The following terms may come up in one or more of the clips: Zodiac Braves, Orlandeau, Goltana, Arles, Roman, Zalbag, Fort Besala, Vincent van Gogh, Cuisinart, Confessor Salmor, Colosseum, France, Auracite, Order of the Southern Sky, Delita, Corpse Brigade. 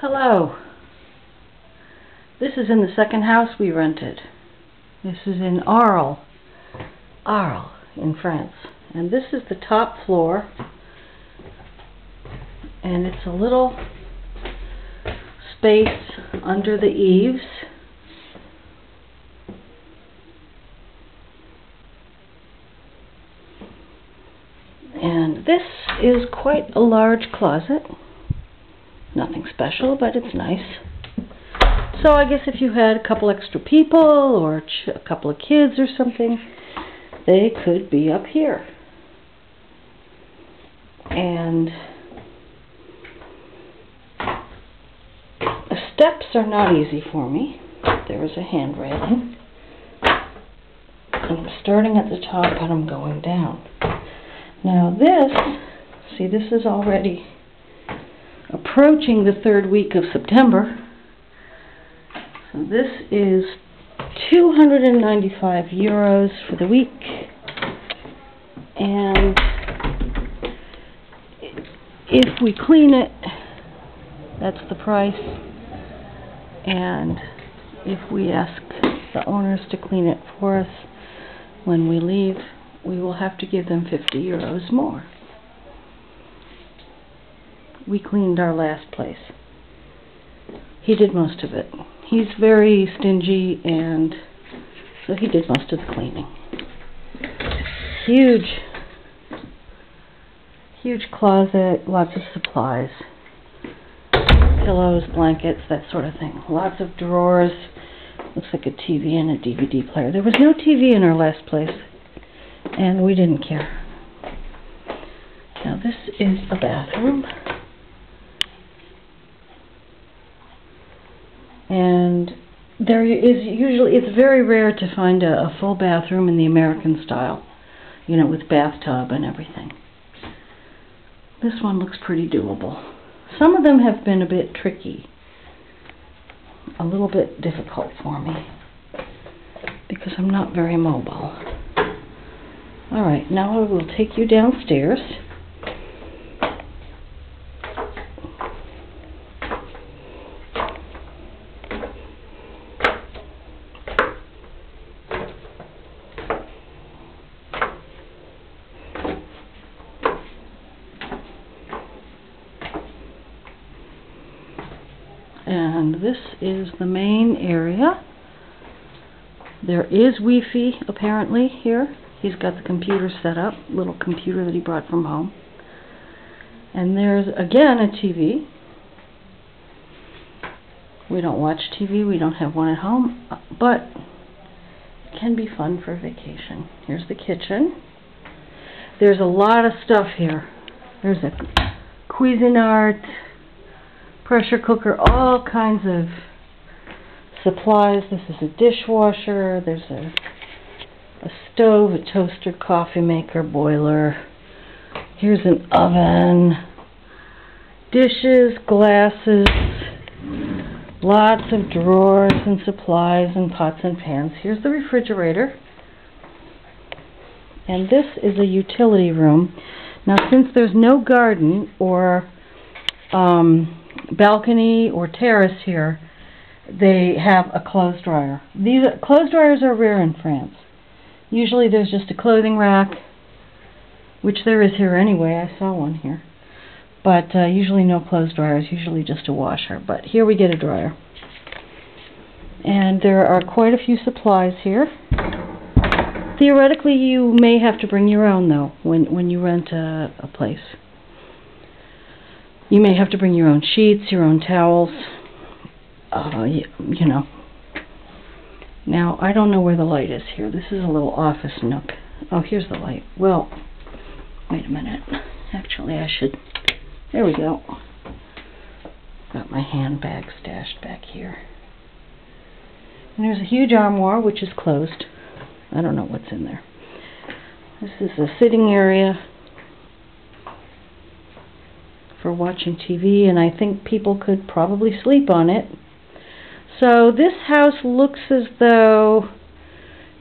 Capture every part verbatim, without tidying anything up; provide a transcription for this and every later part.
Hello. This is in the second house we rented. This is in Arles, Arles in France. And this is the top floor. And it's a little space under the eaves. And this is quite a large closet. Nothing special, but it's nice. So I guess if you had a couple extra people or ch a couple of kids or something, they could be up here. And the steps are not easy for me. There is a hand railing. And I'm starting at the top and I'm going down. Now this, see, this is already approaching the third week of September. So this is two hundred ninety-five euros for the week, and if we clean it, that's the price, and if we ask the owners to clean it for us when we leave, we will have to give them fifty euros more. We cleaned our last place. He did most of it. He's very stingy, and so he did most of the cleaning. Huge, huge closet, lots of supplies. Pillows, blankets, that sort of thing. Lots of drawers. Looks like a T V and a D V D player. There was no T V in our last place, and we didn't care. Now this is a bathroom. And there is usually, it's very rare to find a, a full bathroom in the American style, you know, with bathtub and everything. This one looks pretty doable. Some of them have been a bit tricky, a little bit difficult for me, because I'm not very mobile. All right, now I will take you downstairs. And this is the main area. There is Wi-Fi apparently here. He's got the computer set up, little computer that he brought from home. And there's again a T V. We don't watch T V, we don't have one at home, but it can be fun for vacation. Here's the kitchen. There's a lot of stuff here. There's a Cuisinart, pressure cooker, all kinds of supplies. This is a dishwasher, there's a, a stove, a toaster, coffee maker, boiler. Here's an oven, dishes, glasses, lots of drawers and supplies and pots and pans. Here's the refrigerator. And this is a utility room. Now, since there's no garden or um, balcony or terrace here, they have a clothes dryer. These are, clothes dryers are rare in France. Usually there's just a clothing rack, which there is here anyway. I saw one here. But uh, usually no clothes dryers, usually just a washer. But here we get a dryer. And there are quite a few supplies here. Theoretically, you may have to bring your own, though, when, when you rent a, a place. You may have to bring your own sheets, your own towels, uh, you, you know. Now, I don't know where the light is here. This is a little office nook. Oh, here's the light. Well, wait a minute. Actually, I should... There we go. Got my handbag stashed back here. And there's a huge armoire, which is closed. I don't know what's in there. This is a sitting area for watching T V, and I think people could probably sleep on it. So this house looks as though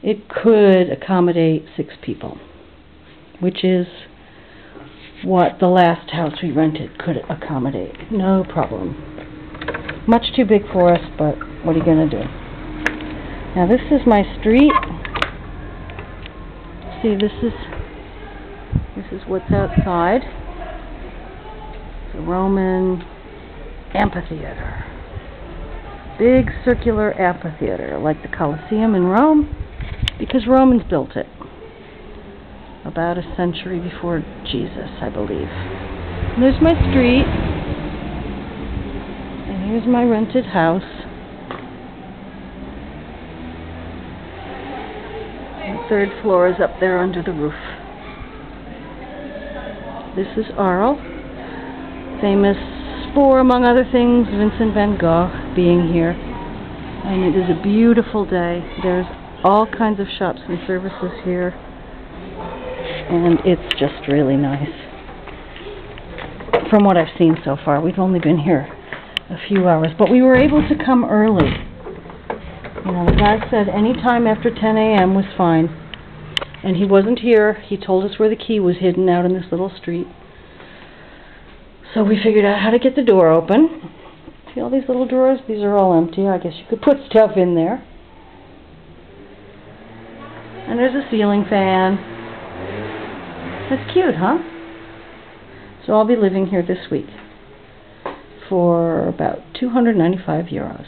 it could accommodate six people, which is what the last house we rented could accommodate. No problem. Much too big for us, but what are you going to do? Now this is my street. See, this is this is what's outside. It's a Roman amphitheater. Big circular amphitheater, like the Colosseum in Rome, because Romans built it about a century before Jesus, I believe. And there's my street, and here's my rented house. The third floor is up there under the roof. This is Arles, famous for, among other things, Vincent van Gogh being here. And it is a beautiful day. There's all kinds of shops and services here. And it's just really nice. From what I've seen so far, we've only been here a few hours, but we were able to come early. You know, the guy said any time after ten A M was fine. And he wasn't here. He told us where the key was hidden out in this little street. So we figured out how to get the door open. See all these little drawers? These are all empty. I guess you could put stuff in there. And there's a ceiling fan. That's cute, huh? So I'll be living here this week for about two hundred ninety-five euros.